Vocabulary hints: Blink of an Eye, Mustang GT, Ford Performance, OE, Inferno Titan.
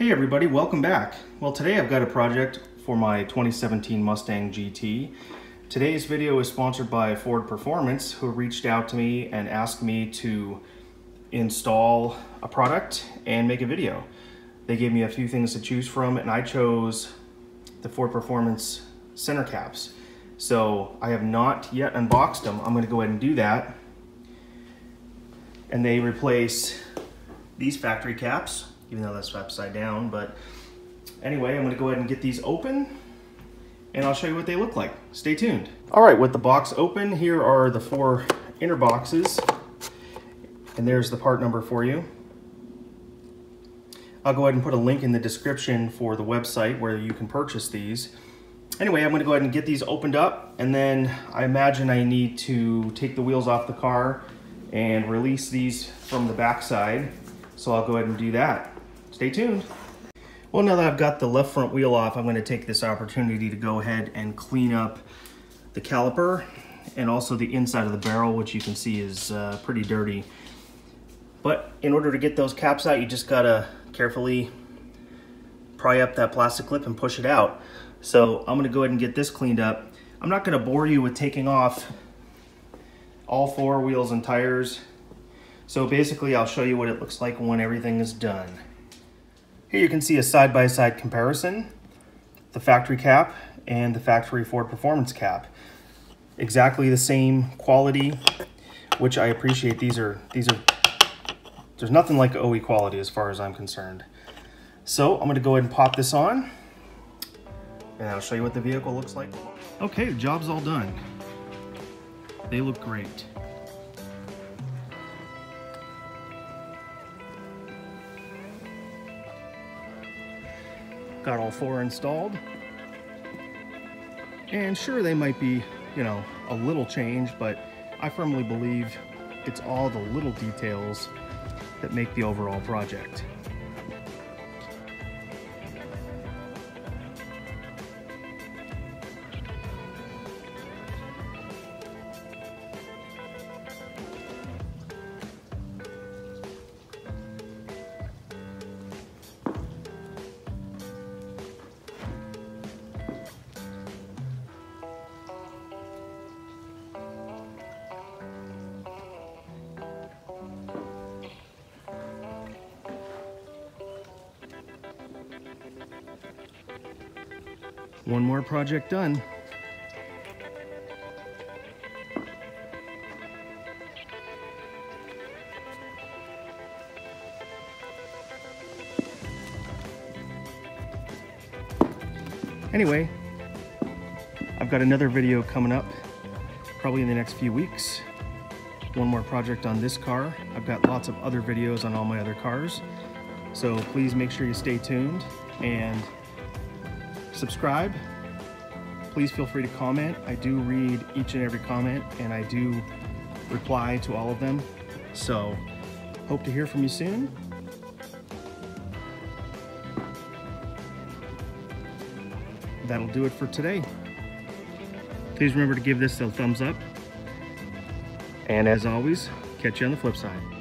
Hey everybody, welcome back. Well, today I've got a project for my 2017 Mustang GT. Today's video is sponsored by Ford Performance, who reached out to me and asked me to install a product and make a video. They gave me a few things to choose from, and I chose the Ford Performance center caps. So I have not yet unboxed them. I'm gonna go ahead and do that. And they replace these factory caps, even though that's upside down, but anyway, I'm gonna go ahead and get these open and I'll show you what they look like. Stay tuned. All right, with the box open, here are the four inner boxes, and there's the part number for you. I'll go ahead and put a link in the description for the website where you can purchase these. Anyway, I'm gonna go ahead and get these opened up, and then I imagine I need to take the wheels off the car and release these from the backside. So I'll go ahead and do that. Stay tuned. Well, now that I've got the left front wheel off, I'm gonna take this opportunity to go ahead and clean up the caliper and also the inside of the barrel, which you can see is pretty dirty. But in order to get those caps out, you just gotta carefully pry up that plastic clip and push it out. So I'm gonna go ahead and get this cleaned up. I'm not gonna bore you with taking off all four wheels and tires. So basically, I'll show you what it looks like when everything is done. Here you can see a side-by-side comparison, the factory cap and the factory Ford Performance cap. Exactly the same quality, which I appreciate. There's nothing like OE quality as far as I'm concerned. So I'm gonna go ahead and pop this on, and I'll show you what the vehicle looks like. Okay, the job's all done. They look great. Got all four installed, and sure, they might be, you know, a little change, but I firmly believe it's all the little details that make the overall project. One more project done. Anyway, I've got another video coming up probably in the next few weeks. One more project on this car. I've got lots of other videos on all my other cars. So please make sure you stay tuned and subscribe. Please feel free to comment. I do read each and every comment, and I do reply to all of them. So hope to hear from you soon. That'll do it for today. Please remember to give this a thumbs up. And as always, catch you on the flip side.